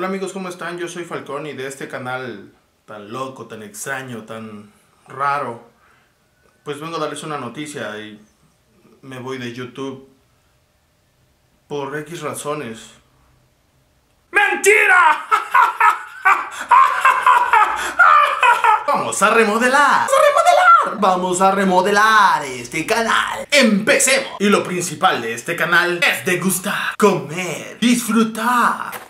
Hola amigos, ¿cómo están? Yo soy Falcón y de este canal tan loco, tan extraño, tan raro, pues vengo a darles una noticia y me voy de YouTube por X razones. ¡Mentira! Vamos a remodelar. Vamos a remodelar este canal. ¡Empecemos! Y lo principal de este canal es degustar, comer, disfrutar.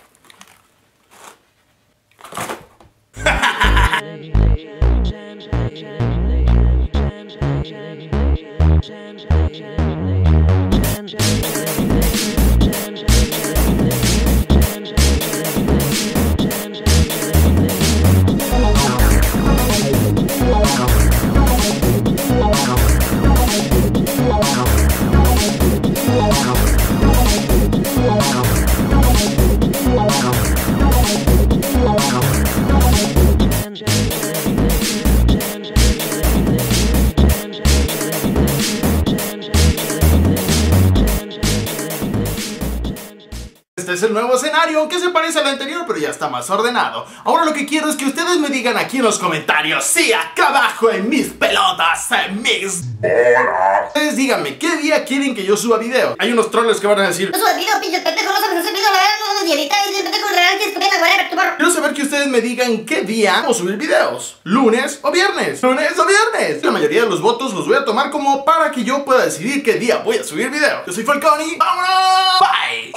Este es el nuevo escenario, aunque se parece al anterior, pero ya está más ordenado. Ahora lo que quiero es que ustedes me digan aquí en los comentarios, sí, acá abajo en mis pelotas, en mis... Ustedes díganme, ¿qué día quieren que yo suba video? Hay unos troles que van a decir, no subas video, pinche pendejo, no sabes hacer video, la verdad, no subas video, pendejo, quiero saber que ustedes me digan qué día vamos a subir videos, lunes o viernes, La mayoría de los votos los voy a tomar como para que yo pueda decidir qué día voy a subir video. Yo soy Falcón y ¡vámonos! ¡Bye!